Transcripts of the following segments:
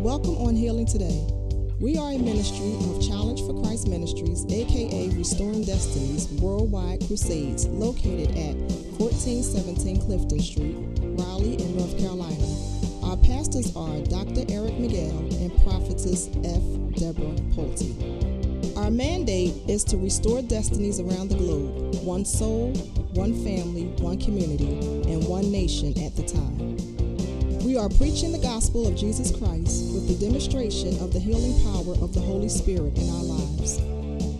Welcome on Healing Today. We are a ministry of Challenge for Christ Ministries, aka Restoring Destinies, Worldwide Crusades, located at 1417 Clifton Street, Raleigh, in North Carolina. Our pastors are Dr. Eric Miguel and Prophetess F. Deborah Poaty. Our mandate is to restore destinies around the globe, one soul, one family, one community, and one nation at the time. We are preaching the gospel of Jesus Christ with the demonstration of the healing power of the Holy Spirit in our lives.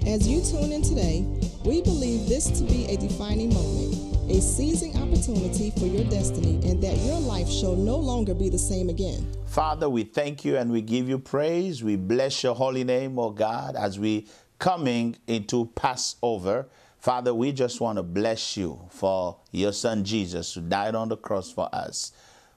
As you tune in today, we believe this to be a defining moment, a seizing opportunity for your destiny, and that your life shall no longer be the same again. Father, we thank you and we give you praise. We bless your holy name, oh God, as we coming into Passover. Father, we just want to bless you for your son Jesus who died on the cross for us.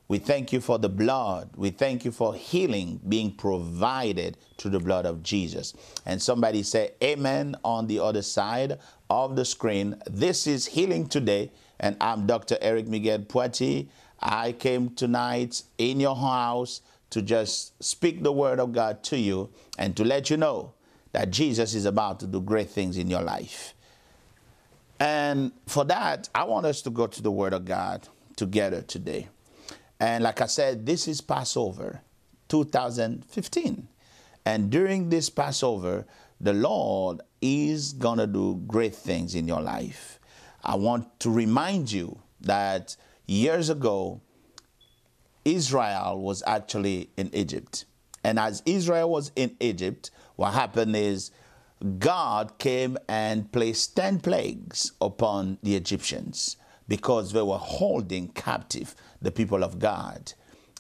We thank you for the blood. We thank you for healing being provided through the blood of Jesus. And somebody say amen on the other side of the screen. This is Healing Today, and I'm Dr. Eric Miguel Poaty. I came tonight in your house to just speak the word of God to you and to let you know that Jesus is about to do great things in your life. And for that, I want us to go to the word of God together today. And like I said, this is Passover 2015. And during this Passover, the Lord is going to do great things in your life. I want to remind you that years ago, Israel was actually in Egypt. And as Israel was in Egypt, what happened is God came and placed 10 plagues upon the Egyptians, because they were holding captive the people of God.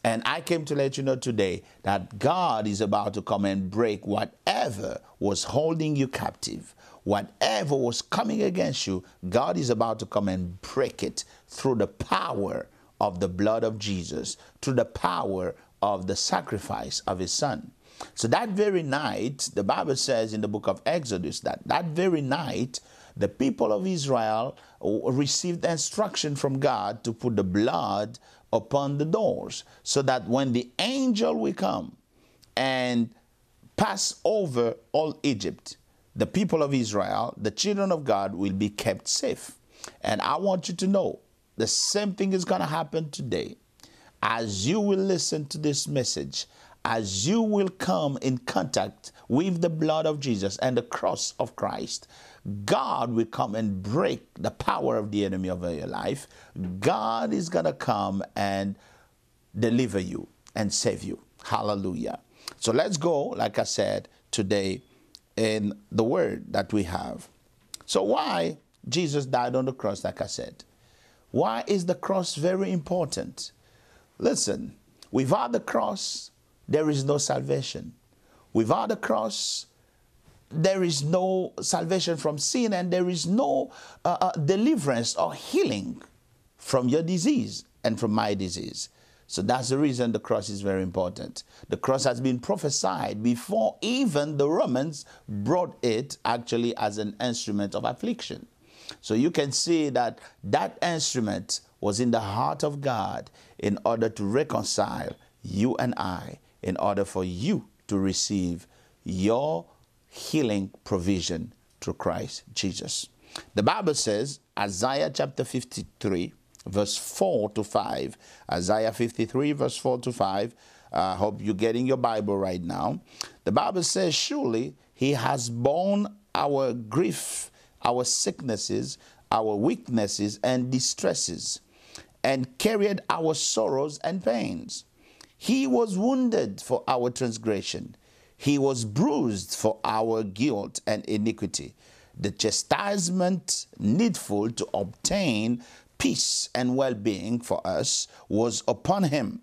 And I came to let you know today that God is about to come and break whatever was holding you captive. Whatever was coming against you, God is about to come and break it through the power of the blood of Jesus, through the power of the sacrifice of his son. So that very night, the Bible says in the book of Exodus that very night, the people of Israel received instruction from God to put the blood upon the doors so that when the angel will come and pass over all Egypt, the people of Israel, the children of God, will be kept safe. And I want you to know the same thing is going to happen today. As you will listen to this message, as you will come in contact with the blood of Jesus and the cross of Christ, God will come and break the power of the enemy over your life. God is going to come and deliver you and save you. Hallelujah. So let's go, like I said, today in the word that we have. So why Jesus died on the cross, like I said? Why is the cross very important? Listen, without the cross, there is no salvation. Without the cross, there is no salvation from sin, and there is no deliverance or healing from your disease and from my disease. So that's the reason the cross is very important. The cross has been prophesied before even the Romans brought it actually as an instrument of affliction. So you can see that that instrument was in the heart of God in order to reconcile you and I, in order for you to receive your healing provision through Christ Jesus. The Bible says, Isaiah chapter 53, verse 4 to 5. Isaiah 53, verse 4 to 5. I hope you're getting your Bible right now. The Bible says, surely he has borne our grief, our sicknesses, our weaknesses and distresses, and carried our sorrows and pains. He was wounded for our transgression. He was bruised for our guilt and iniquity. The chastisement needful to obtain peace and well-being for us was upon him.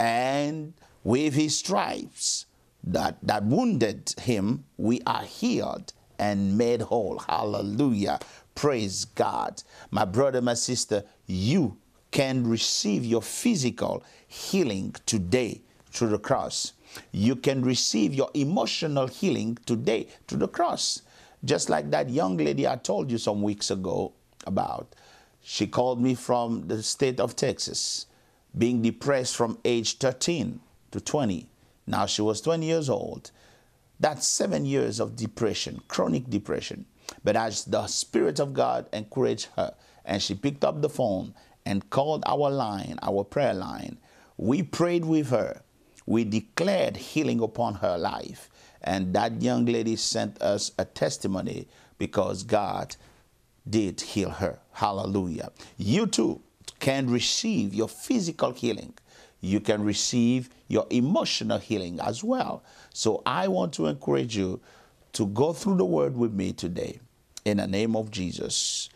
And with his stripes that wounded him, we are healed and made whole. Hallelujah. Praise God. My brother, my sister, you can receive your physical healing today through the cross. You can receive your emotional healing today through the cross. Just like that young lady I told you some weeks ago about. She called me from the state of Texas, being depressed from age 13. to 20. Now she was 20 years old. That's 7 years of depression, chronic depression. But as the Spirit of God encouraged her, and she picked up the phone and called our line, our prayer line, we prayed with her. We declared healing upon her life. And that young lady sent us a testimony because God did heal her. Hallelujah. You too can receive your physical healing. You can receive your emotional healing as well. So I want to encourage you to go through the word with me today in the name of Jesus.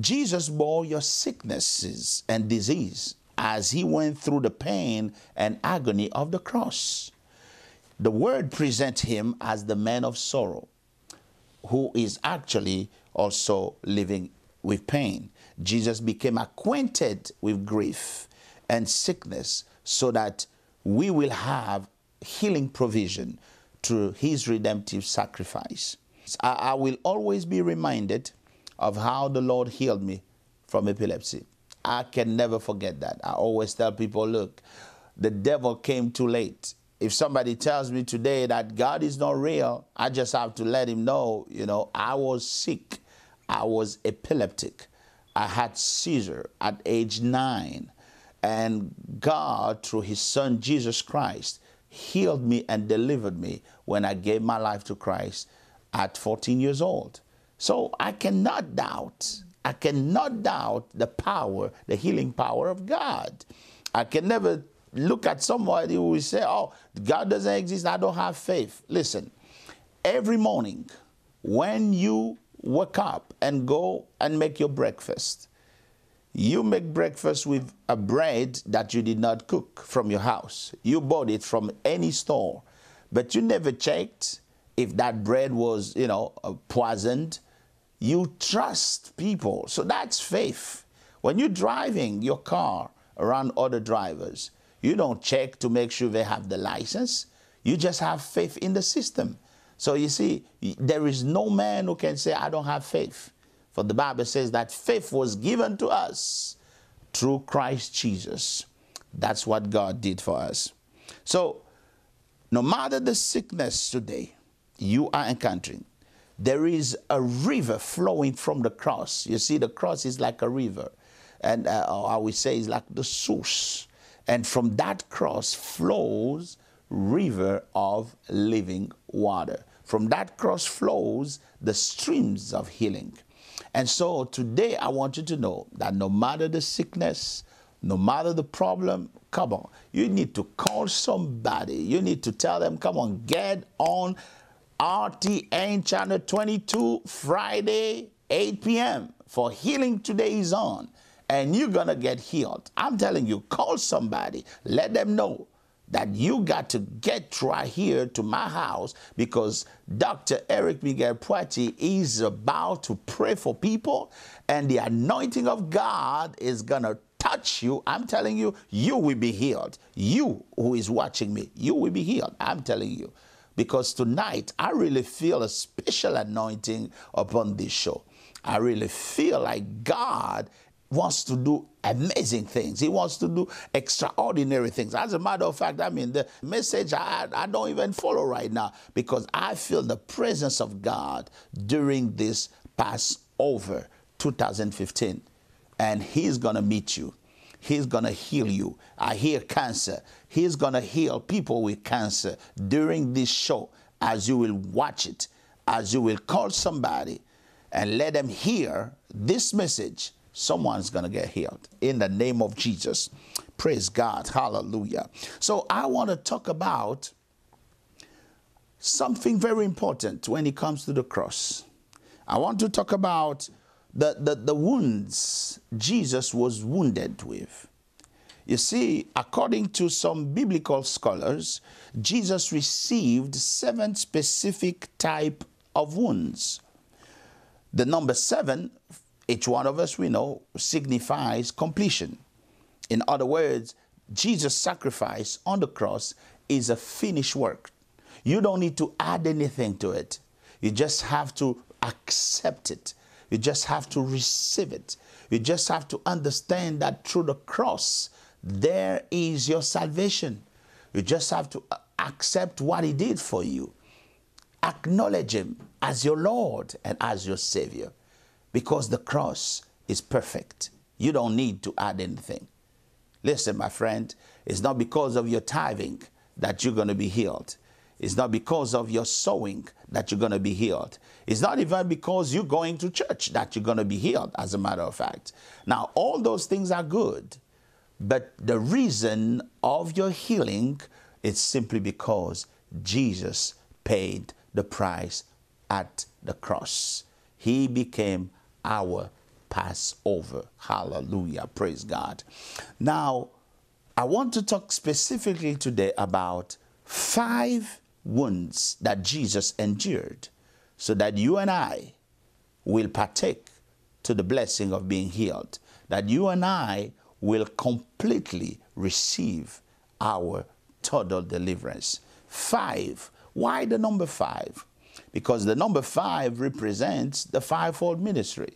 Jesus bore your sicknesses and disease as he went through the pain and agony of the cross. The word presents him as the man of sorrow, who is actually also living with pain. Jesus became acquainted with grief and sickness so that we will have healing provision through his redemptive sacrifice. I will always be reminded of how the Lord healed me from epilepsy. I can never forget that. I always tell people, look, the devil came too late. If somebody tells me today that God is not real, I just have to let him know, you know, I was sick. I was epileptic. I had seizure at age 9. And God, through his son, Jesus Christ, healed me and delivered me when I gave my life to Christ at 14 years old. So I cannot doubt the power, the healing power of God. I can never look at somebody who will say, oh, God doesn't exist, I don't have faith. Listen, every morning when you wake up and go and make your breakfast, you make breakfast with a bread that you did not cook from your house. You bought it from any store, but you never checked if that bread was, you know, poisoned. You trust people. So that's faith. When you're driving your car around other drivers, you don't check to make sure they have the license. You just have faith in the system. So you see, there is no man who can say, I don't have faith. For the Bible says that faith was given to us through Christ Jesus. That's what God did for us. So, no matter the sickness today you are encountering, there is a river flowing from the cross. You see, the cross is like a river. And I would say it's like the source. And from that cross flows river of living water. From that cross flows the streams of healing. And so today I want you to know that no matter the sickness, no matter the problem, come on, you need to call somebody. You need to tell them, come on, get on RTN Channel 22 Friday, 8 p.m. for Healing Today is on. And you're going to get healed. I'm telling you, call somebody. Let them know that you got to get right here to my house because Dr. Eric Miguel Poaty is about to pray for people and the anointing of God is going to touch you. I'm telling you, you will be healed. You who is watching me, you will be healed. I'm telling you. Because tonight, I really feel a special anointing upon this show. I really feel like God wants to do amazing things. He wants to do extraordinary things. As a matter of fact, I mean, the message I don't even follow right now because I feel the presence of God during this Passover 2015. And he's going to meet you. He's going to heal you. I hear cancer. He's going to heal people with cancer during this show as you will watch it, as you will call somebody and let them hear this message. Someone's going to get healed in the name of Jesus. Praise God. Hallelujah. So I want to talk about something very important when it comes to the cross. I want to talk about the wounds Jesus was wounded with. You see, according to some biblical scholars, Jesus received 7 specific types of wounds. The number 7, each one of us, we know, signifies completion. In other words, Jesus' sacrifice on the cross is a finished work. You don't need to add anything to it. You just have to accept it. You just have to receive it. You just have to understand that through the cross, there is your salvation. You just have to accept what he did for you. Acknowledge him as your Lord and as your Savior, because the cross is perfect. You don't need to add anything. Listen, my friend, it's not because of your tithing that you're going to be healed. It's not because of your sowing that you're going to be healed. It's not even because you're going to church that you're going to be healed, as a matter of fact. Now, all those things are good, but the reason of your healing is simply because Jesus paid the price at the cross. He became our Passover. Hallelujah. Praise God. Now, I want to talk specifically today about 5 wounds that Jesus endured so that you and I will partake to the blessing of being healed, that you and I will completely receive our total deliverance. 5. Why the number 5? Because the number 5 represents the fivefold ministry.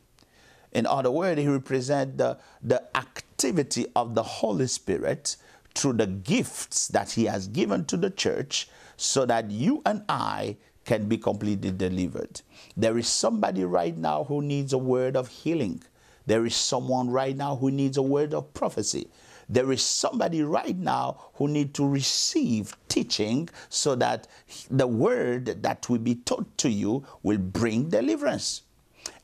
In other words, he represents the activity of the Holy Spirit through the gifts that he has given to the church so that you and I can be completely delivered. There is somebody right now who needs a word of healing. There is someone right now who needs a word of prophecy. There is somebody right now who needs to receive teaching so that the word that will be taught to you will bring deliverance.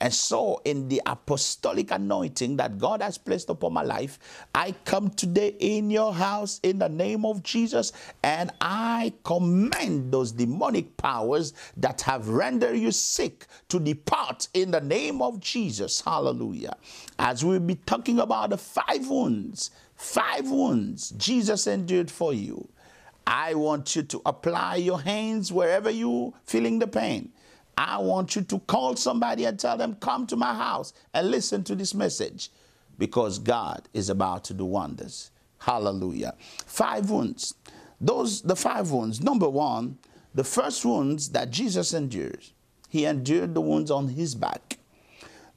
And so in the apostolic anointing that God has placed upon my life, I come today in your house in the name of Jesus, and I command those demonic powers that have rendered you sick to depart in the name of Jesus. Hallelujah. As we'll be talking about the 5 wounds Jesus endured for you, I want you to apply your hands wherever you're feeling the pain. I want you to call somebody and tell them, come to my house and listen to this message, because God is about to do wonders. Hallelujah. 5 wounds. The 5 wounds. Number 1, the first wounds that Jesus endured. He endured the wounds on his back.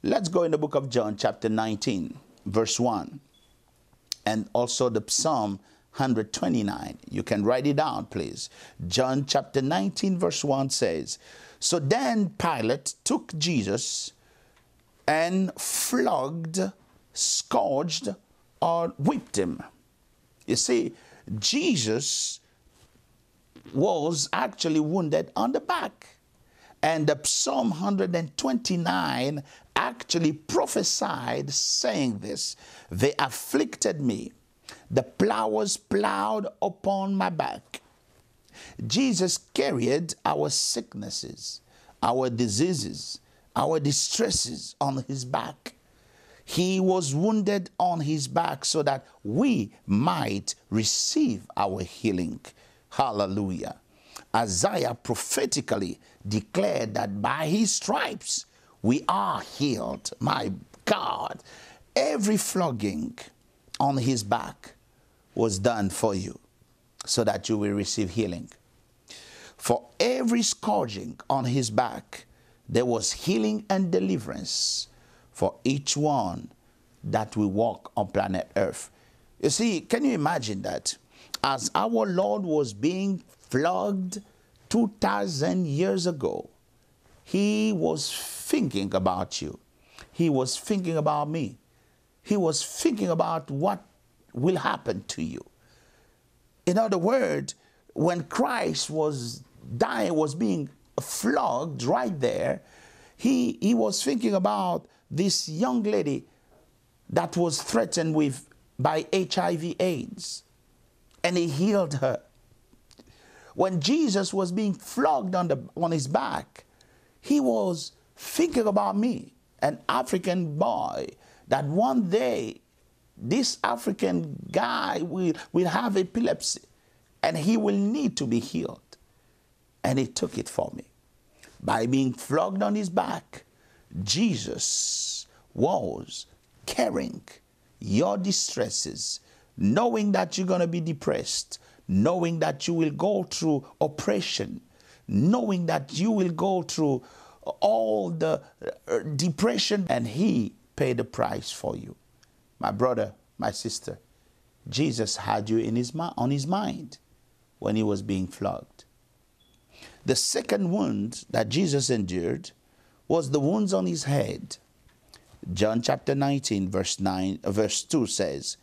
Let's go in the book of John, chapter 19, verse 1. And also the Psalm 129. You can write it down, please. John chapter 19, verse 1 says, so then Pilate took Jesus and flogged, scourged, or whipped him. You see, Jesus was actually wounded on the back. And the Psalm 129 actually prophesied saying this, they afflicted me, the plowers plowed upon my back. Jesus carried our sicknesses, our diseases, our distresses on his back. He was wounded on his back so that we might receive our healing. Hallelujah. Isaiah prophetically declared that by his stripes we are healed. My God, every flogging on his back was done for you, so that you will receive healing. For every scourging on his back, there was healing and deliverance for each one that will walk on planet Earth. You see, can you imagine that? As our Lord was being flogged 2,000 years ago, he was thinking about you. He was thinking about me. He was thinking about what will happen to you. In other words, when Christ was dying, was being flogged right there, he was thinking about this young lady that was threatened with by HIV/AIDS, and he healed her. When Jesus was being flogged on his back, he was thinking about me, an African boy, that one day this African guy will have epilepsy and he will need to be healed. And he took it for me. By being flogged on his back, Jesus was carrying your distresses, knowing that you're going to be depressed, knowing that you will go through oppression, knowing that you will go through all the depression, and he paid the price for you. My brother, my sister, Jesus had you on his mind. when he was being flogged. The second wound that Jesus endured was the wounds on his head. John chapter 19, verse 2 says,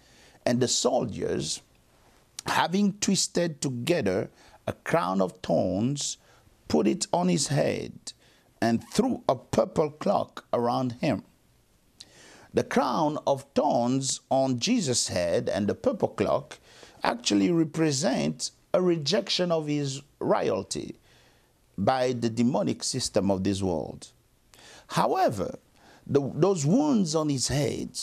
"And the soldiers, having twisted together a crown of thorns, put it on his head and threw a purple cloak around him." The crown of thorns on Jesus' head and the purple cloak actually represent a rejection of his royalty by the demonic system of this world. However, those wounds on his head,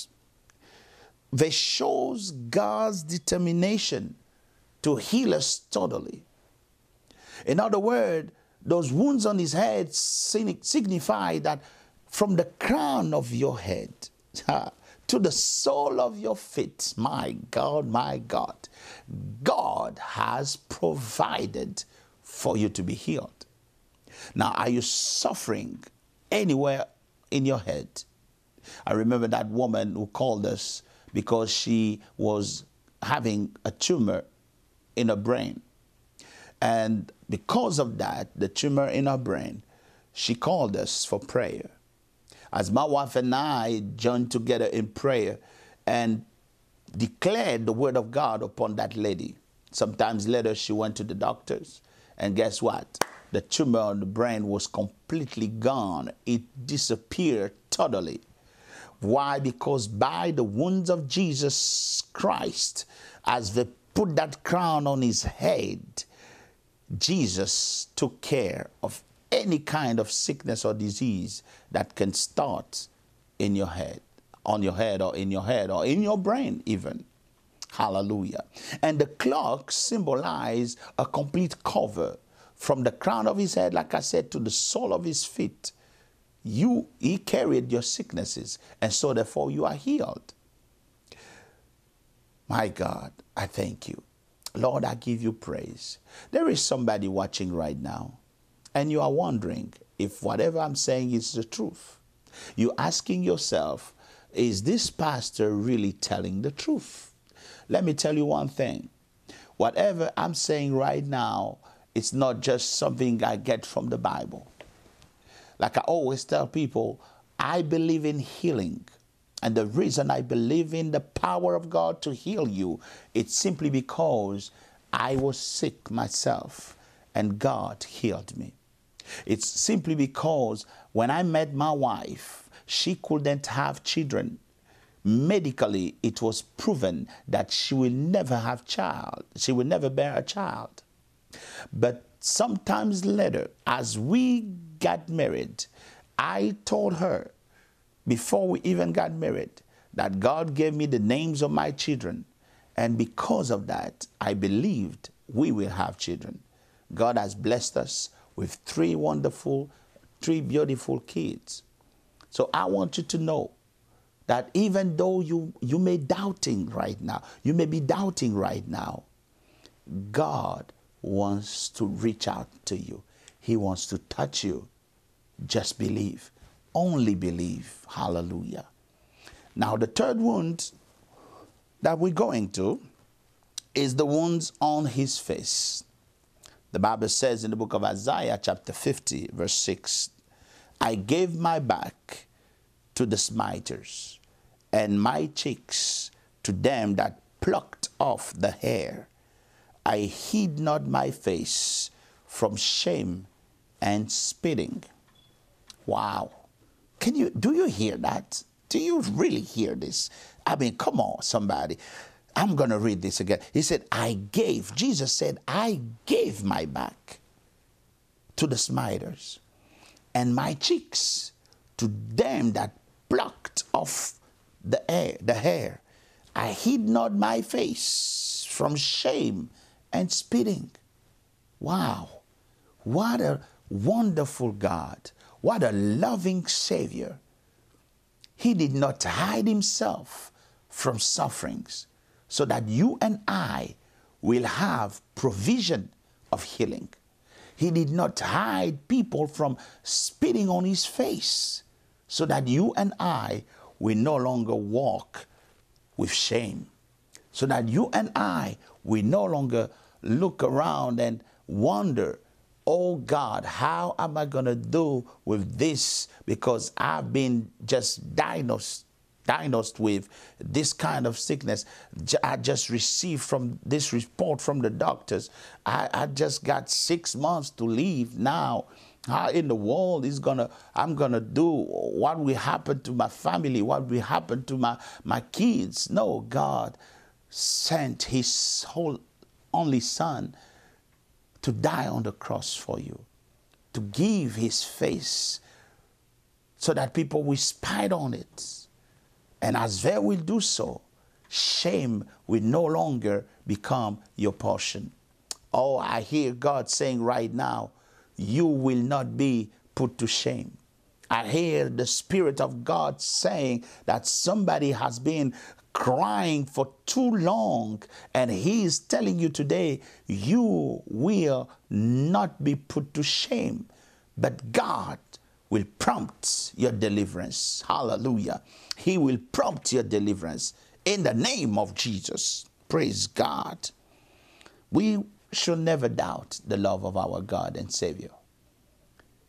they shows God's determination to heal us totally. In other words, those wounds on his head signify that from the crown of your head to the sole of your feet, my God, God has provided for you to be healed. Now, are you suffering anywhere in your head? I remember that woman who called us because she was having a tumor in her brain. And because of that, the tumor in her brain, she called us for prayer. As my wife and I joined together in prayer and declared the word of God upon that lady. Sometimes later, she went to the doctors, and guess what? The tumor on the brain was completely gone. It disappeared totally. Why? Because by the wounds of Jesus Christ, as they put that crown on his head, Jesus took care of any kind of sickness or disease that can start in your head, on your head, or in your head, or in your brain even. Hallelujah. And the cloak symbolizes a complete cover from the crown of his head, like I said, to the sole of his feet. He carried your sicknesses, and so therefore you are healed. My God, I thank you. Lord, I give you praise. There is somebody watching right now, and you are wondering if whatever I'm saying is the truth. You're asking yourself, is this pastor really telling the truth? Let me tell you one thing. Whatever I'm saying right now, it's not just something I get from the Bible. Like I always tell people, I believe in healing. And the reason I believe in the power of God to heal you, it's simply because I was sick myself and God healed me. It's simply because when I met my wife, she couldn't have children. Medically, it was proven that she will never have child. She will never bear a child. But sometimes later, as we got married, I told her, before we even got married, that God gave me the names of my children. And because of that, I believed we will have children. God has blessed us with three beautiful kids. So I want you to know that even though you may be doubting right now, God wants to reach out to you. He wants to touch you. Just believe. Only believe. Hallelujah. Now, the third wound that we're going to is the wounds on his face. The Bible says in the book of Isaiah, chapter 50, verse 6, "I gave my back to the smiters, and my cheeks to them that plucked off the hair. I hid not my face from shame and spitting." Wow. Do you hear that? Do you really hear this? I mean, come on, somebody. I'm going to read this again. He said, Jesus said, "I gave my back to the smiters and my cheeks to them that plucked off the hair. I hid not my face from shame and spitting." Wow. What a wonderful God. What a loving Savior. He did not hide himself from sufferings so that you and I will have provision of healing. He did not hide people from spitting on his face so that you and I will no longer walk with shame, so that you and I will no longer look around and wonder, oh God, how am I going to do with this? Because I've been just diagnosed with this kind of sickness. I just received from this report from the doctors. I just got 6 months to live now. How in the world is I'm gonna do? What will happen to my family? What will happen to my kids? No, God sent his only son to die on the cross for you, to give his face so that people will spite on it. And as they will do so, shame will no longer become your portion. Oh, I hear God saying right now, you will not be put to shame. I hear the Spirit of God saying that somebody has been crying for too long, and he is telling you today, you will not be put to shame, but God will prompt your deliverance. Hallelujah. He will prompt your deliverance in the name of Jesus. Praise God. We should never doubt the love of our God and Savior.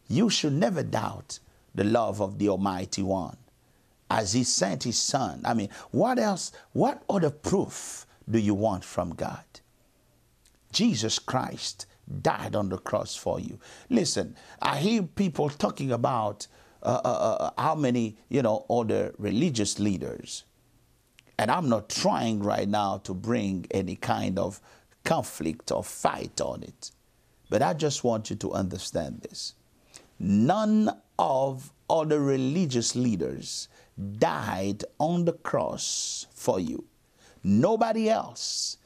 You should never doubt the love of the Almighty One as he sent his son. I mean, what else, what other proof do you want from God? Jesus Christ died on the cross for you. Listen, I hear people talking about how many, other religious leaders. And I'm not trying right now to bring any kind of conflict or fight on it. But I just want you to understand this. None of other religious leaders died on the cross for you. Nobody else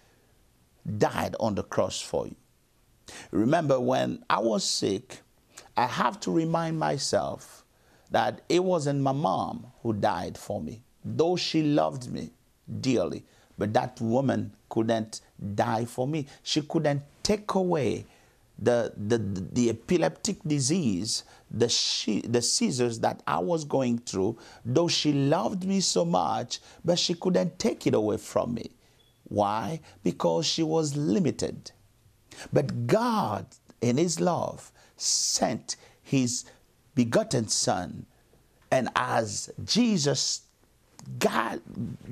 died on the cross for you. Remember, when I was sick, I have to remind myself that it wasn't my mom who died for me, though she loved me dearly. But that woman couldn't die for me. She couldn't take away the epileptic disease, the seizures that I was going through, though she loved me so much, but she couldn't take it away from me. Why? Because she was limited. But God, in his love, sent his begotten son, and as Jesus God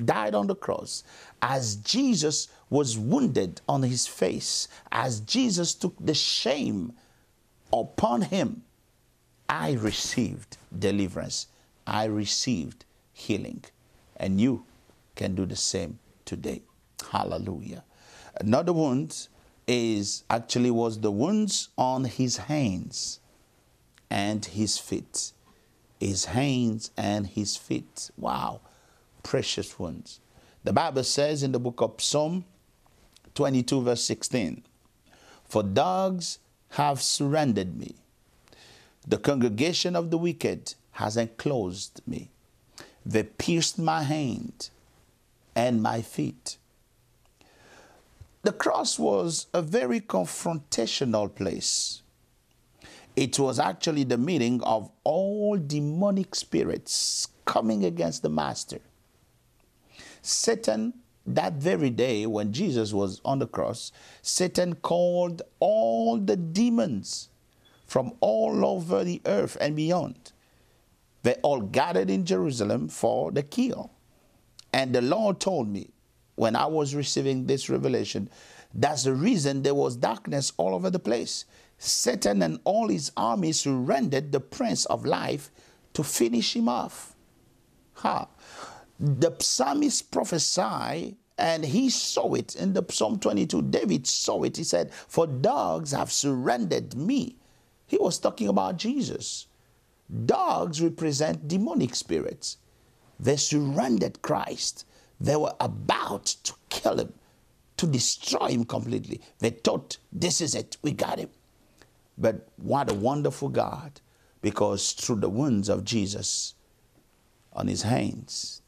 died on the cross, as Jesus was wounded on his face, as Jesus took the shame upon him, I received deliverance. I received healing. And you can do the same today. Hallelujah. Another wound was the wounds on his hands and his feet. His hands and his feet. Wow. Precious ones. The Bible says in the book of Psalm 22 verse 16, for dogs have surrounded me. The congregation of the wicked has enclosed me. They pierced my hand and my feet. The cross was a very confrontational place. It was actually the meeting of all demonic spirits coming against the master. Satan, that very day when Jesus was on the cross, Satan called all the demons from all over the earth and beyond. They all gathered in Jerusalem for the kill. And the Lord told me, when I was receiving this revelation, that's the reason there was darkness all over the place. Satan and all his armies surrendered the Prince of Life to finish him off. Ha! The psalmist prophesied, and he saw it in the Psalm 22. David saw it. He said, for dogs have surrendered me. He was talking about Jesus. Dogs represent demonic spirits. They surrendered Christ. They were about to kill him, to destroy him completely. They thought, this is it. We got him. But what a wonderful God, because through the wounds of Jesus on his hands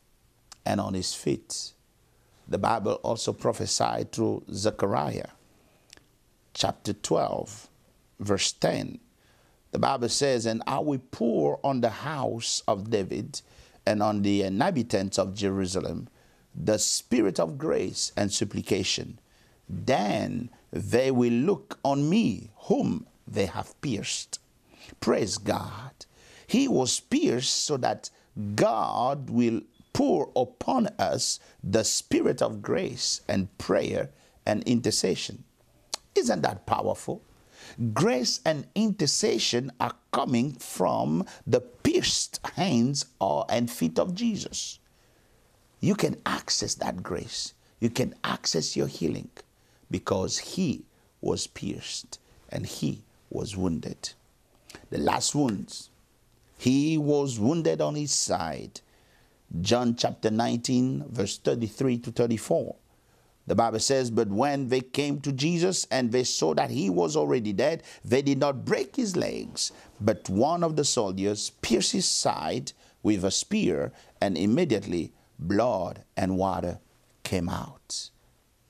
and on his feet, the Bible also prophesied through Zechariah chapter 12, verse 10. The Bible says, and I will pour on the house of David and on the inhabitants of Jerusalem the spirit of grace and supplication. Then they will look on me, whom they have pierced. Praise God. He was pierced so that God will pour upon us the spirit of grace and prayer and intercession. Isn't that powerful? Grace and intercession are coming from the pierced hands and feet of Jesus. You can access that grace. You can access your healing because he was pierced and he was wounded. The last wounds, he was wounded on his side. John chapter 19, verse 33 to 34. The Bible says, but when they came to Jesus and they saw that he was already dead, they did not break his legs, but one of the soldiers pierced his side with a spear, and immediately blood and water came out.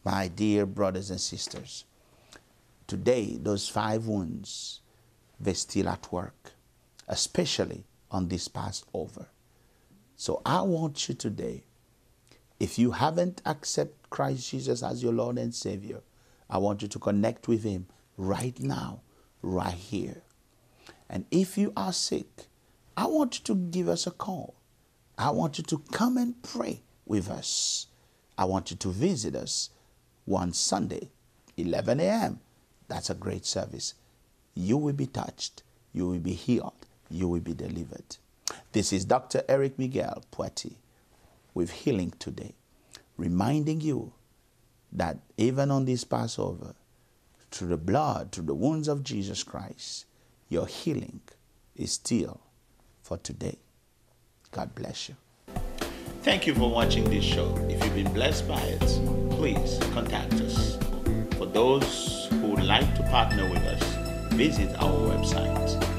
My dear brothers and sisters, today those five wounds, they're still at work, especially on this Passover. So I want you today, if you haven't accepted Christ Jesus as your Lord and Savior, I want you to connect with him right now, right here. And if you are sick, I want you to give us a call. I want you to come and pray with us. I want you to visit us one Sunday, 11 a.m. That's a great service. You will be touched. You will be healed. You will be delivered. This is Dr. Eric Miguel Poaty with Healing Today, reminding you that even on this Passover, through the blood, through the wounds of Jesus Christ, your healing is still for today. God bless you. Thank you for watching this show. If you've been blessed by it, please contact us. For those who would like to partner with us, visit our website.